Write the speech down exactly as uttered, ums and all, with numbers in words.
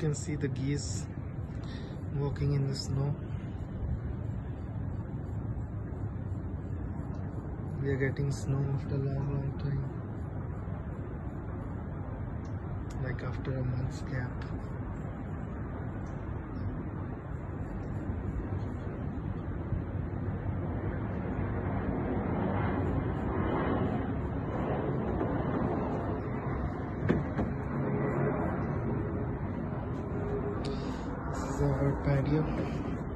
can see the geese walking in the snow. We are getting snow after a long, long time, like after a month's gap. This is our patio.